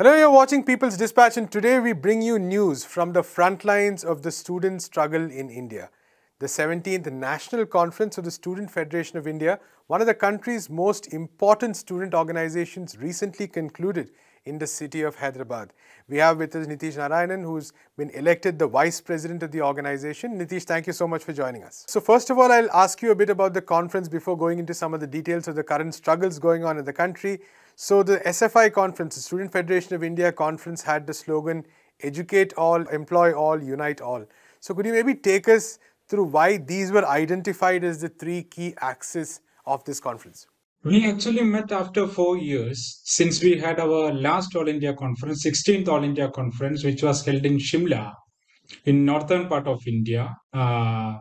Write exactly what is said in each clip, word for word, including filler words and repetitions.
Hello, you're watching People's Dispatch, and today we bring you news from the front lines of the student struggle in India. The seventeenth National Conference of the Student Federation of India, one of the country's most important student organizations, recently concluded in the city of Hyderabad. We have with us Nitheesh Narayanan, who's been elected the Vice President of the organization. Nitheesh, thank you so much for joining us. So first of all, I'll ask you a bit about the conference before going into some of the details of the current struggles going on in the country. So the S F I conference, the Student Federation of India conference, had the slogan, Educate All, Employ All, Unite All. So could you maybe take us through why these were identified as the three key axes of this conference? We actually met after four years since we had our last All India conference, sixteenth All India conference, which was held in Shimla, in northern part of India. Uh,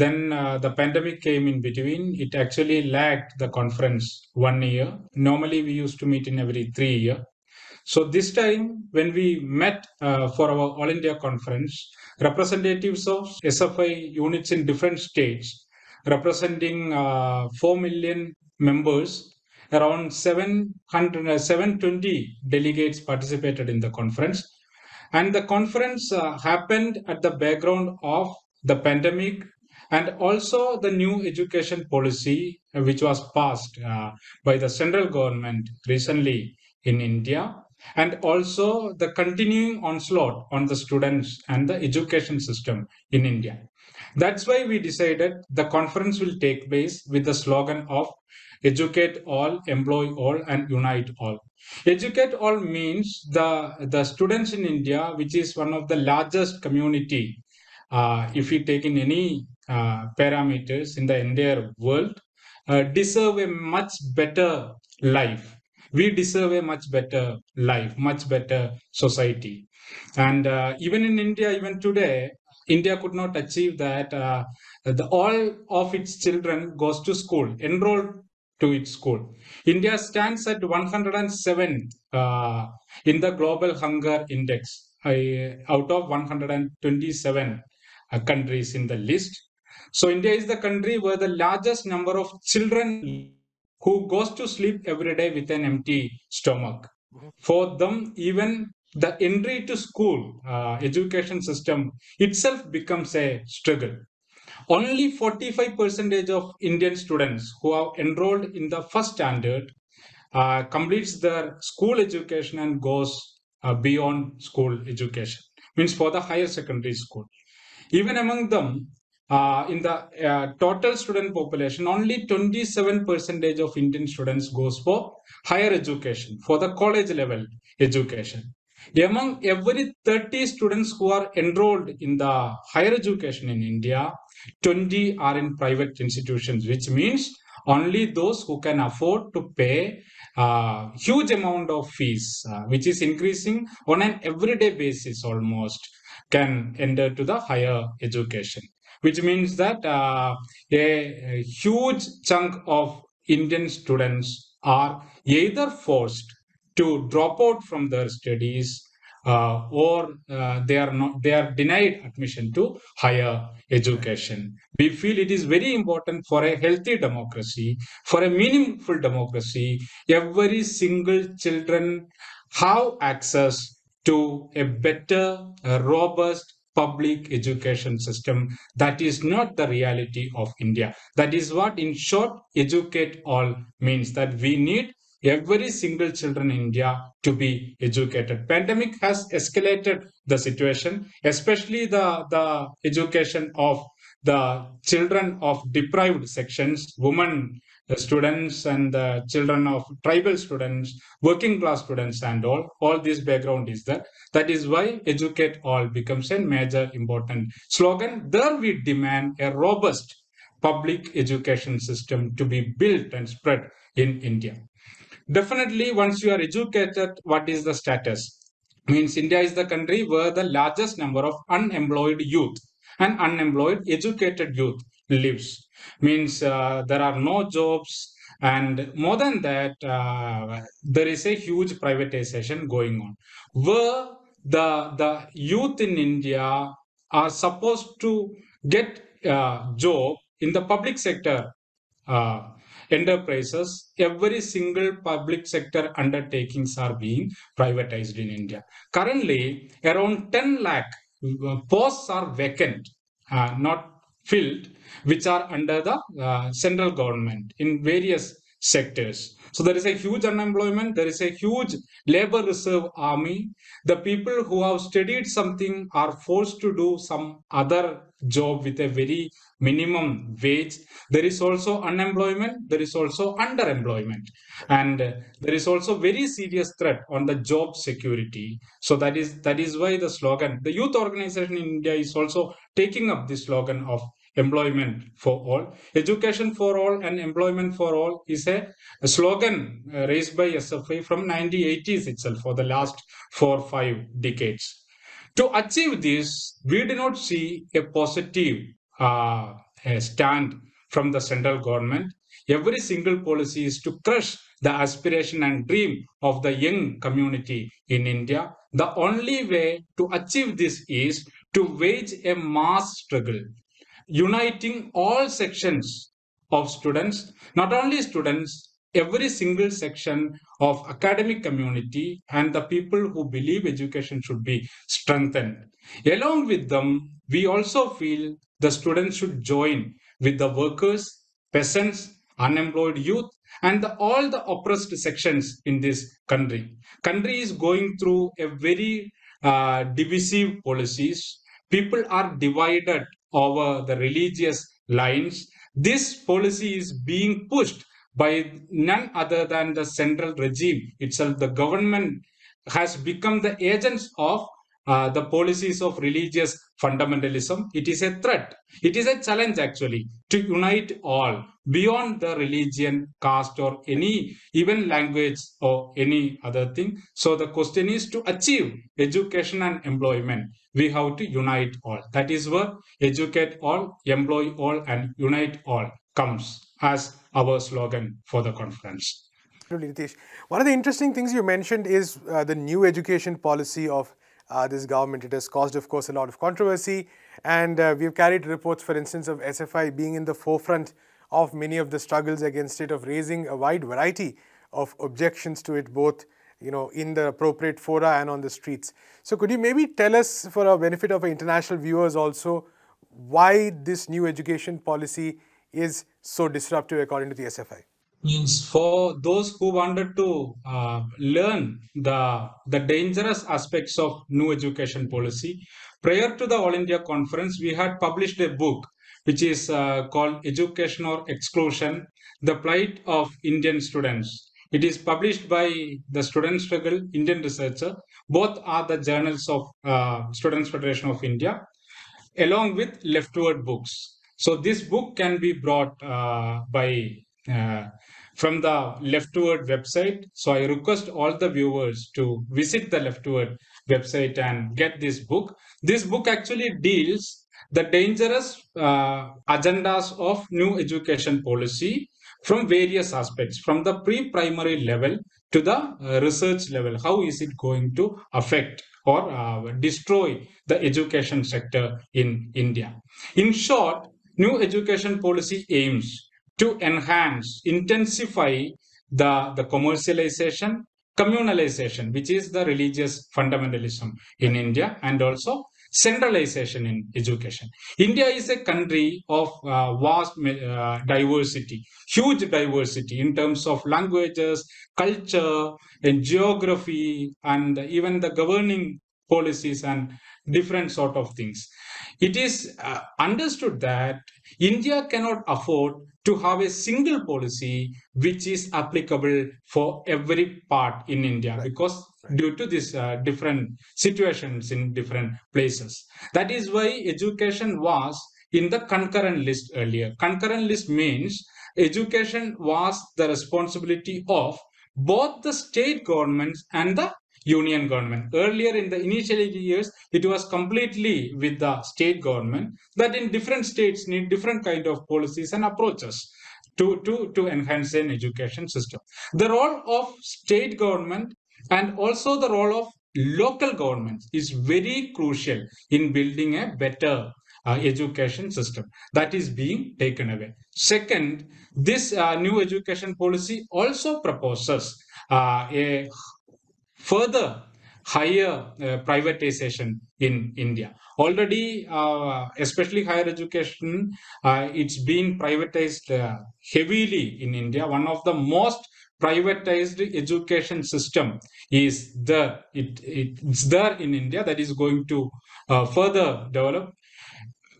Then uh, the pandemic came in between. It actually lagged the conference one year. Normally, we used to meet in every three years. So this time, when we met uh, for our All India conference, representatives of S F I units in different states, representing uh, four million members, around seven hundred, seven hundred twenty delegates participated in the conference. And the conference uh, happened at the background of the pandemic, and also the new education policy which was passed uh, by the central government recently in India, and also the continuing onslaught on the students and the education system in India. That's why we decided the conference will take place with the slogan of Educate All, Employ All, and Unite All. Educate All means the, the students in India, which is one of the largest community Uh, if you take in any uh, parameters in the entire world, uh, deserve a much better life. We deserve a much better life, much better society. And uh, even in India, even today, India could not achieve that. Uh, the, all of its children goes to school, enrolled to its school. India stands at one hundred seventh uh, in the Global Hunger Index, uh, out of one hundred twenty-seven. Countries in the list. So India is the country where the largest number of children who goes to sleep every day with an empty stomach. For them, even the entry to school uh, education system itself becomes a struggle. Only forty-five percent of Indian students who are enrolled in the first standard uh, completes their school education and goes uh, beyond school education, means for the higher secondary school. Even among them, uh, in the uh, total student population, only twenty-seven percent of Indian students goes for higher education, for the college level education. Among every thirty students who are enrolled in the higher education in India, twenty are in private institutions, which means only those who can afford to pay a uh, huge amount of fees, uh, which is increasing on an everyday basis almost, can enter to the higher education, which means that uh, a, a huge chunk of Indian students are either forced to drop out from their studies uh, or uh, they are not, they are denied admission to higher education. We feel it is very important for a healthy democracy, for a meaningful democracy, every single children have access to a better, uh, robust public education system. That is not the reality of India. That is what, in short, Educate All means, that we need every single children in India to be educated. Pandemic has escalated the situation, especially the, the education of the children of deprived sections, women the students and the children of tribal students, working class students and all, all this background is there. That is why Educate All becomes a major important slogan. There we demand a robust public education system to be built and spread in India. Definitely, once you are educated, what is the status? Means India is the country where the largest number of unemployed youth and unemployed educated youth lives. Means uh, there are no jobs, and more than that, uh, there is a huge privatization going on, where the, the youth in India are supposed to get a job in the public sector, uh, enterprises, every single public sector undertakings are being privatized in India. Currently, around ten lakh posts are vacant, uh, not filled, which are under the uh, central government in various sectors. So there is a huge unemployment, there is a huge labor reserve army. The people who have studied something are forced to do some other job with a very minimum wage. There is also unemployment, there is also underemployment, and there is also very serious threat on the job security. So that is that is why the slogan, the youth organization in India is also taking up the slogan of employment for all. Education for all and employment for all is a, a slogan raised by S F I from nineteen eighties itself for the last four or five decades. To achieve this, we do not see a positive uh, stand from the central government. Every single policy is to crush the aspiration and dream of the young community in India. The only way to achieve this is to wage a mass struggle, uniting all sections of students, not only students, every single section of academic community and the people who believe education should be strengthened. Along with them, we also feel the students should join with the workers, peasants, unemployed youth, and the, all the oppressed sections in this country. Country is going through a very uh, divisive policies. People are divided over the religious lines. This policy is being pushed by none other than the central regime itself. The government has become the agents of uh, the policies of religious fundamentalism. It is a threat. It is a challenge actually to unite all beyond the religion, caste, or any even language or any other thing. So the question is, to achieve education and employment, we have to unite all. That is where educate all, employ all, and unite all comes as our slogan for the conference. One of the interesting things you mentioned is uh, the new education policy of Uh, this government. It has caused, of course, a lot of controversy, and uh, we've carried reports, for instance, of S F I being in the forefront of many of the struggles against it, of raising a wide variety of objections to it, both, you know, in the appropriate fora and on the streets. So could you maybe tell us, for our benefit of our international viewers also, why this new education policy is so disruptive according to the S F I? Means for those who wanted to uh, learn the, the dangerous aspects of new education policy, prior to the All India Conference, we had published a book which is uh, called Education or Exclusion, The Plight of Indian Students. It is published by the Student Struggle Indian Researcher. Both are the journals of uh, Student Federation of India, along with LeftWord books. So this book can be brought uh, by Uh, from the LeftWord website. So I request all the viewers to visit the LeftWord website and get this book. This book actually deals the dangerous uh, agendas of new education policy from various aspects, from the pre-primary level to the uh, research level. How is it going to affect or uh, destroy the education sector in India? In short, new education policy aims to enhance, intensify the, the commercialization, communalization, which is the religious fundamentalism in India, and also centralization in education. India is a country of uh, vast uh, diversity, huge diversity in terms of languages, culture, and geography, and even the governing policies and different sort of things. It is uh, understood that India cannot afford to have a single policy which is applicable for every part in India, right? Because right, due to these uh, different situations in different places. That is why education was in the concurrent list earlier. Concurrent list means education was the responsibility of both the state governments and the union government. Earlier, in the initial years, it was completely with the state government, that in different states need different kind of policies and approaches to, to, to enhance an education system. The role of state government and also the role of local governments is very crucial in building a better uh, education system that is being taken away. Second, this uh, new education policy also proposes uh, a further higher uh, privatization in India. Already, uh, especially higher education, uh, it's been privatized uh, heavily in India. One of the most privatized education system is there. It, it, it's there in India, that is going to uh, further develop.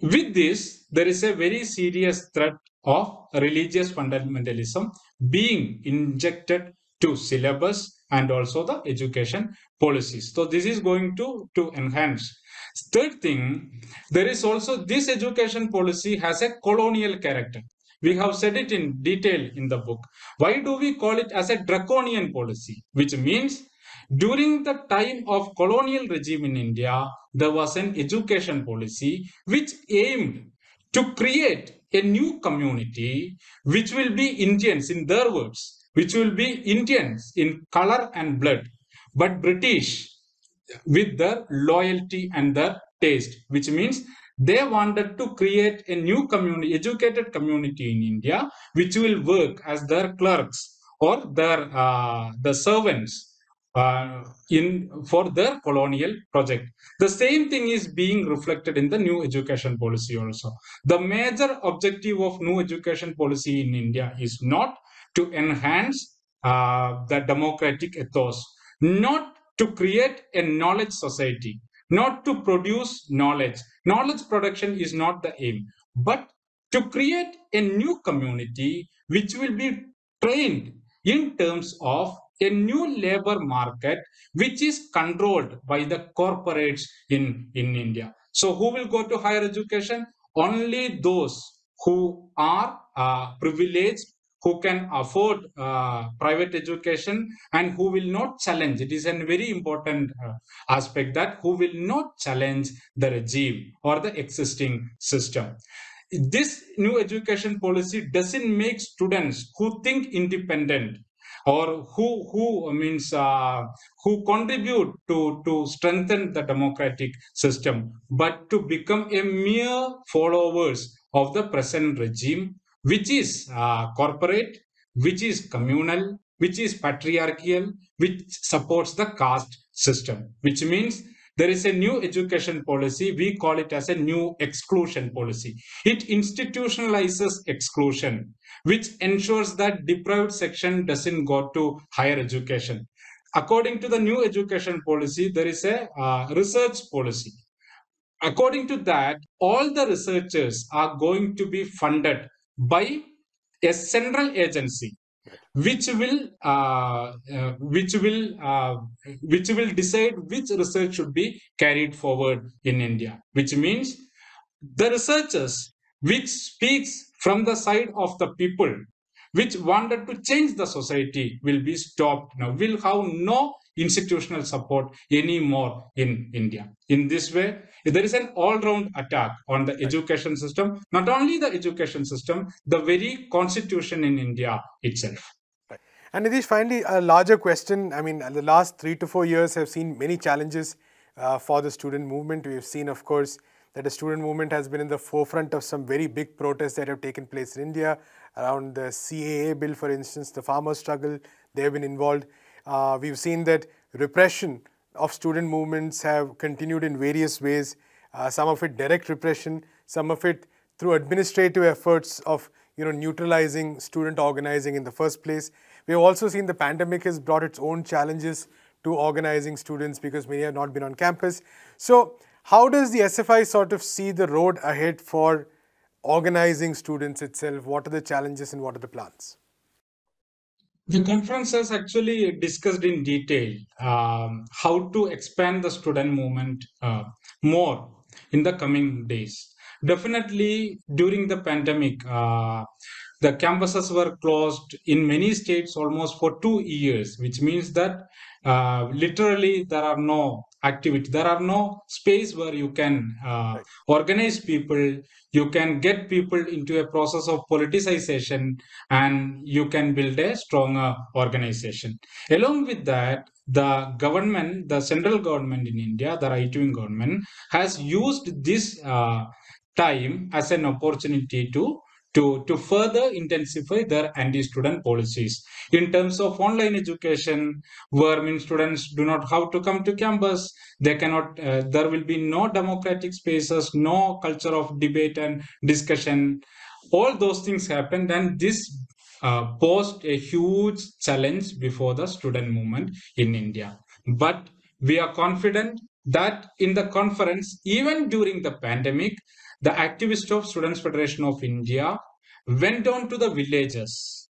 With this, there is a very serious threat of religious fundamentalism being injected to syllabus and also the education policies. So this is going to, to enhance. Third thing, there is also this education policy has a colonial character. We have said it in detail in the book. Why do we call it as a draconian policy? Which means during the time of colonial regime in India, there was an education policy which aimed to create a new community which will be Indians, in their words, which will be Indians in color and blood, but British with their loyalty and their taste, which means they wanted to create a new community, educated community in India, which will work as their clerks or their uh, the servants uh, in for their colonial project. The same thing is being reflected in the new education policy also. The major objective of new education policy in India is not to enhance uh, the democratic ethos, not to create a knowledge society, not to produce knowledge. Knowledge production is not the aim, but to create a new community which will be trained in terms of a new labor market which is controlled by the corporates in, in India. So who will go to higher education? Only those who are uh, privileged, who can afford uh, private education and who will not challenge. It is a very important uh, aspect, that who will not challenge the regime or the existing system. This new education policy doesn't make students who think independent or who who means uh, who contribute to to strengthen the democratic system, but to become a mere followers of the present regime, which is uh, corporate, which is communal, which is patriarchal, which supports the caste system, which means there is a new education policy. We call it as a new exclusion policy. It institutionalizes exclusion, which ensures that deprived section doesn't go to higher education. According to the new education policy, there is a uh, research policy. According to that, all the researchers are going to be funded by a central agency, which will uh, uh, which will uh, which will decide which research should be carried forward in India. Which means the researchers which speaks from the side of the people, which wanted to change the society, will be stopped now. Will have no institutional support anymore in India. In this way, there is an all-round attack on the education system, not only the education system, the very constitution in India itself. Right. And Nitheesh, finally, a larger question. I mean, the last three to four years have seen many challenges uh, for the student movement. We have seen, of course, that the student movement has been in the forefront of some very big protests that have taken place in India, around the C A A bill, for instance, the farmer struggle, they have been involved. Uh, we've seen that repression of student movements have continued in various ways, uh, some of it direct repression, some of it through administrative efforts of, you know, neutralizing student organizing in the first place. We've also seen the pandemic has brought its own challenges to organizing students because many have not been on campus. So how does the S F I sort of see the road ahead for organizing students itself? What are the challenges and what are the plans? The conference has actually discussed in detail um, how to expand the student movement uh, more in the coming days. Definitely during the pandemic, uh, the campuses were closed in many states almost for two years, which means that uh, literally there are no activity. There are no space where you can uh, right. organize people, you can get people into a process of politicization, and you can build a stronger organization. Along with that, the government, the central government in India, the right-wing government, has used this uh, time as an opportunity to to to further intensify their anti-student policies. In terms of online education, where mean students do not have to come to campus, they cannot, uh, there will be no democratic spaces, no culture of debate and discussion. All those things happened, and this uh, posed a huge challenge before the student movement in India. But we are confident that in the conference, even during the pandemic, the activists of Student Federation of India went down to the villages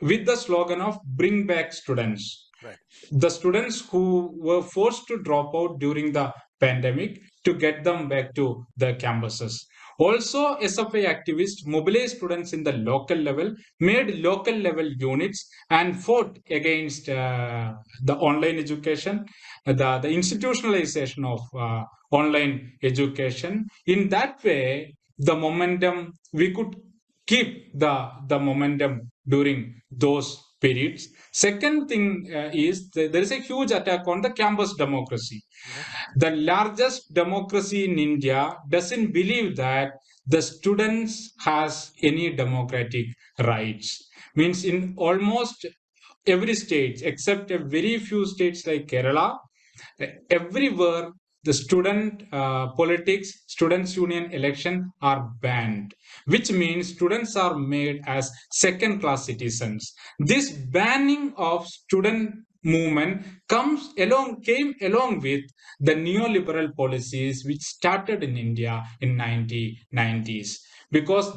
with the slogan of bring back students. Right. The students who were forced to drop out during the pandemic, to get them back to the campuses. Also, S F I activists mobilized students in the local level, made local level units, and fought against uh, the online education, the, the institutionalization of uh, online education. In that way, the momentum, we could keep the, the momentum during those periods. Second thing uh, is th there is a huge attack on the campus democracy. Mm-hmm. The largest democracy in India doesn't believe that the students has any democratic rights. Means in almost every state, except a very few states like Kerala, everywhere the student uh, politics, students' union election are banned, which means students are made as second-class citizens. This banning of student movement comes along, came along with the neoliberal policies which started in India in nineteen nineties. Because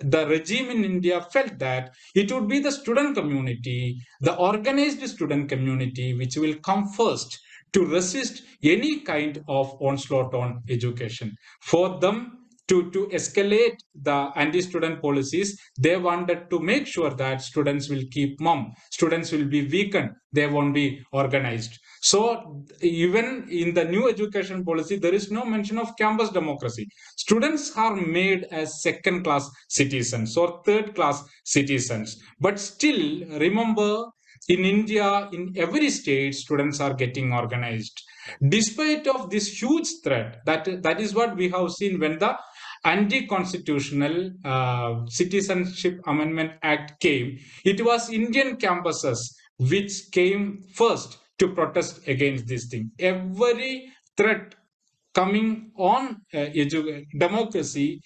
the regime in India felt that it would be the student community, the organized student community, which will come first to resist any kind of onslaught on education. For them to, to escalate the anti-student policies, they wanted to make sure that students will keep mum, students will be weakened, they won't be organized. So even in the new education policy, there is no mention of campus democracy. Students are made as second-class citizens or third-class citizens. But still, remember, in India, in every state, students are getting organized. Despite of this huge threat, that, that is what we have seen when the anti-constitutional uh, Citizenship Amendment Act came. It was Indian campuses which came first to protest against this thing. Every threat coming on uh, democracy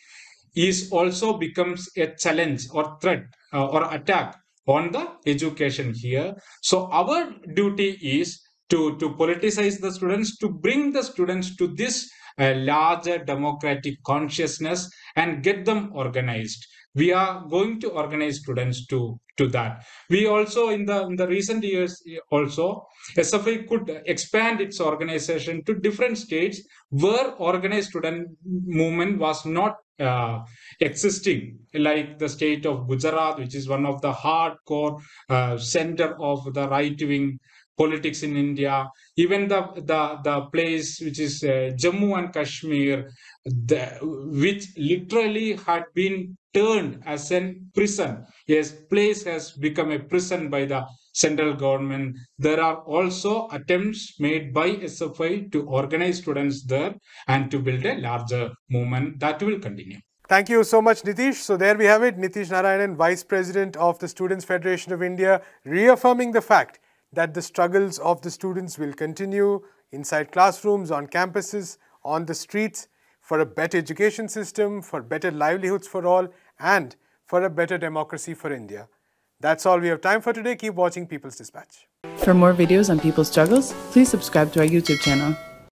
is also becomes a challenge or threat uh, or attack on the education here. So our duty is to, to politicize the students, to bring the students to this uh, larger democratic consciousness and get them organized. We are going to organize students to, to that. We also, in the, in the recent years also, S F I could expand its organization to different states where organized student movement was not Uh, existing, like the state of Gujarat, which is one of the hardcore uh, center of the right-wing politics in India. Even the the, the place which is uh, Jammu and Kashmir, the, which literally had been turned as a prison. Yes, place has become a prison by the central government. There are also attempts made by S F I to organize students there and to build a larger movement that will continue. Thank you so much, Nitheesh. So there we have it, Nitheesh Narayanan, Vice President of the Students Federation of India, reaffirming the fact that the struggles of the students will continue inside classrooms, on campuses, on the streets, for a better education system, for better livelihoods for all, and for a better democracy for India. That's all we have time for today. Keep watching People's Dispatch. For more videos on people's struggles, please subscribe to our YouTube channel.